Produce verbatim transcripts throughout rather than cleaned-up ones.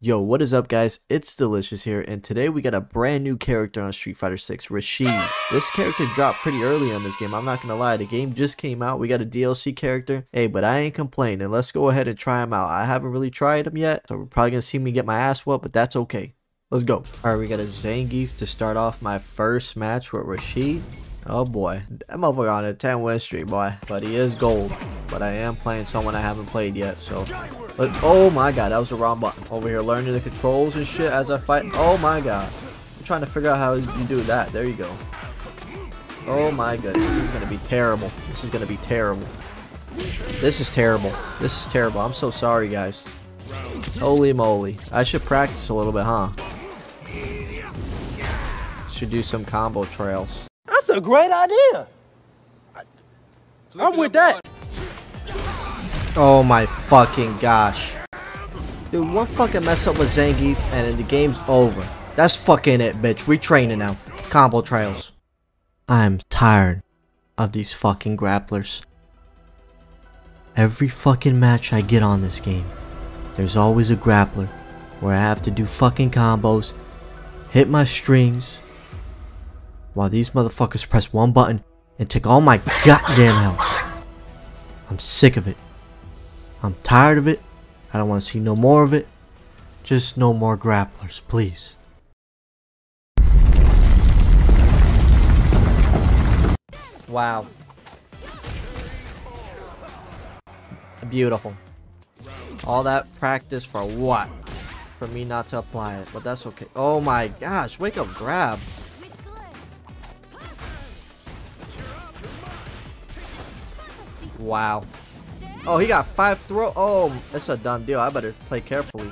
Yo, what is up guys, it's Dillicious here, and today we got a brand new character on Street Fighter six, Rashid. This character dropped pretty early on this game, I'm not gonna lie, the game just came out, we got a D L C character. Hey, but I ain't complaining, let's go ahead and try him out. I haven't really tried him yet, so we're probably gonna see me get my ass whooped, but that's okay. Let's go. Alright, we got a Zangief to start off my first match with Rashid. Oh boy, that motherfucker on a ten win streak, boy, but he is gold. But I am playing someone I haven't played yet, so... But, oh my god, that was the wrong button. Over here learning the controls and shit as I fight. Oh my god. I'm trying to figure out how you do that. There you go. Oh my goodness. This is going to be terrible. This is going to be terrible. This is terrible. This is terrible. I'm so sorry, guys. Holy moly. I should practice a little bit, huh? Should do some combo trails. That's a great idea. I'm with that. Oh my fucking gosh. Dude, one fucking mess up with Zangief and the game's over. That's fucking it, bitch. We training now. Combo trails. I'm tired of these fucking grapplers. Every fucking match I get on this game, there's always a grappler where I have to do fucking combos, hit my strings, while these motherfuckers press one button and take all my goddamn health. I'm sick of it. I'm tired of it. I don't want to see no more of it. Just no more grapplers, please. Wow. Beautiful. All that practice for what? For me not to apply it, but that's okay. Oh my gosh, wake up, grab. Wow. Oh, he got five throw. Oh, that's a done deal. I better play carefully.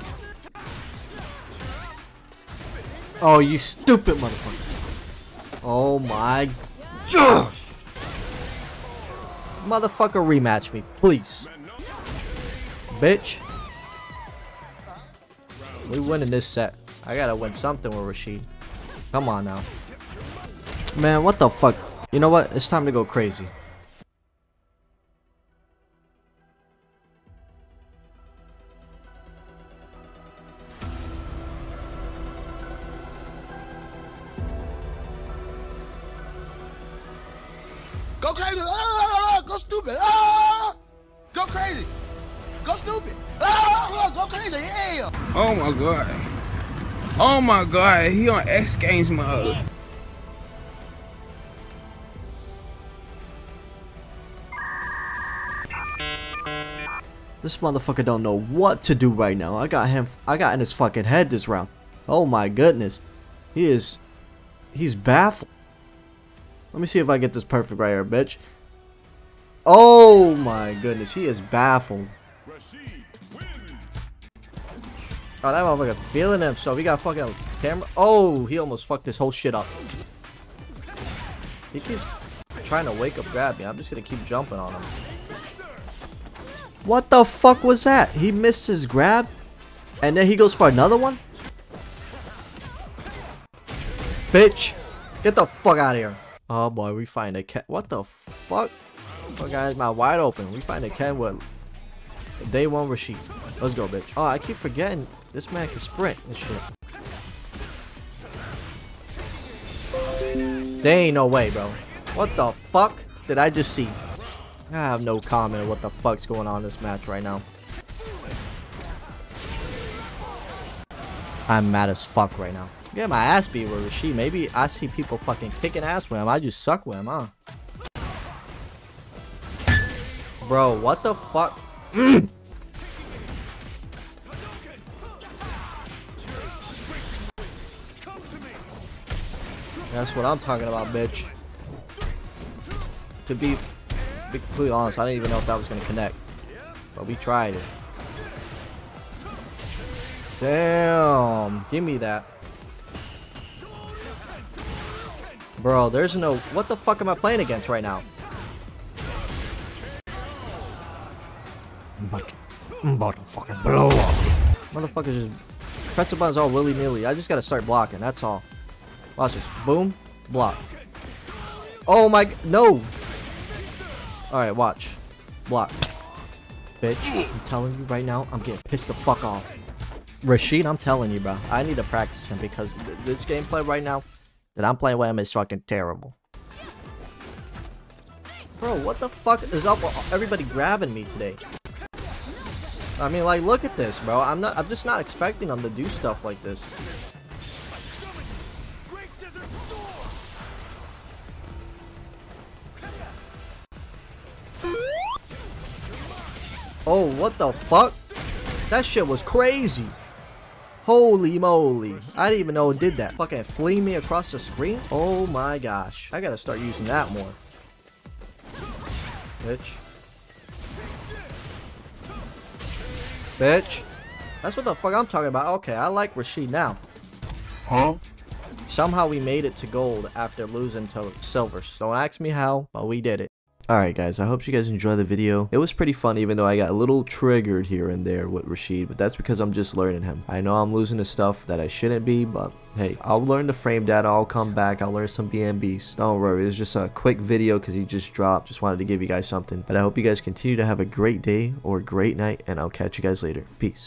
Oh, you stupid motherfucker. Oh my gosh. Motherfucker, rematch me, please. Bitch. We winning this set. I gotta win something with Rashid. Come on now. Man, what the fuck? You know what? It's time to go crazy. Go crazy! Ah, go stupid! Ah, go crazy! Go stupid! Ah, go crazy! Yeah! Oh my god! Oh my god! He on X Games mode. This motherfucker don't know what to do right now. I got him. I got in his fucking head this round. Oh my goodness! He is. He's baffled. Let me see if I get this perfect right here, bitch. Oh my goodness, he is baffled. Oh, that motherfucker feeling himself. He got fucking camera. Oh, he almost fucked this whole shit up. He keeps trying to wake up grab me. I'm just gonna keep jumping on him. What the fuck was that? He missed his grab, and then he goes for another one? Bitch, get the fuck out of here. Oh boy, we find a Ken. What the fuck? Oh guys, my wide open. We find a Ken with day one Rashid. Let's go, bitch. Oh, I keep forgetting this man can sprint and shit. There ain't no way, bro. What the fuck did I just see? I have no comment on what the fuck's going on in this match right now. I'm mad as fuck right now. Yeah, my ass beat with Rashid. Maybe I see people fucking kicking ass with him. I just suck with him, huh? Bro, what the fuck? Mm. That's what I'm talking about, bitch. To be, be completely honest, I didn't even know if that was gonna connect. But we tried it. Damn. Give me that. Bro, there's no... What the fuck am I playing against right now? I'm about to, I'm about to fucking blow up. Motherfuckers just... Press the buttons all willy-nilly. I just gotta start blocking, that's all. Watch this. Boom. Block. Oh my... No! Alright, watch. Block. Bitch, I'm telling you right now, I'm getting pissed the fuck off. Rashid, I'm telling you, bro. I need to practice him because th this gameplay right now that I'm playing with him is fucking terrible. Bro, what the fuck is up with everybody grabbing me today? I mean, like, look at this, bro. I'm not. I'm just not expecting them to do stuff like this. Oh, what the fuck? That shit was crazy. Holy moly. I didn't even know it did that. Fucking fling me across the screen? Oh my gosh. I gotta start using that more. Bitch. Bitch. That's what the fuck I'm talking about. Okay, I like Rashid now. Huh? Somehow we made it to gold after losing to silver. Don't ask me how, but we did it. Alright guys, I hope you guys enjoyed the video. It was pretty fun even though I got a little triggered here and there with Rashid, but that's because I'm just learning him. I know I'm losing to stuff that I shouldn't be, but hey, I'll learn the frame data, I'll come back, I'll learn some B M Bs. Don't worry, it was just a quick video because he just dropped, just wanted to give you guys something. But I hope you guys continue to have a great day or a great night, and I'll catch you guys later. Peace.